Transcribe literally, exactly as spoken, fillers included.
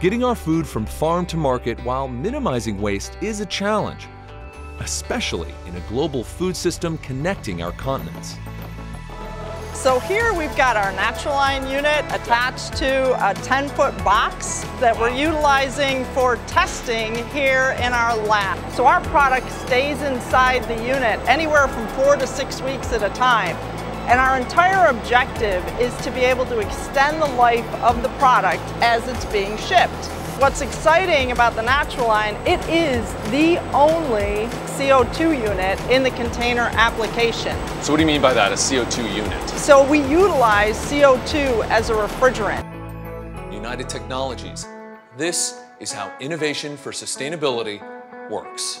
Getting our food from farm to market while minimizing waste is a challenge, especially in a global food system connecting our continents. So here we've got our Naturaline unit attached to a ten foot box that we're utilizing for testing here in our lab. So our product stays inside the unit anywhere from four to six weeks at a time. And our entire objective is to be able to extend the life of the product as it's being shipped. What's exciting about the Naturaline, it is the only C O two unit in the container application. So what do you mean by that, a C O two unit? So we utilize C O two as a refrigerant. United Technologies, this is how innovation for sustainability works.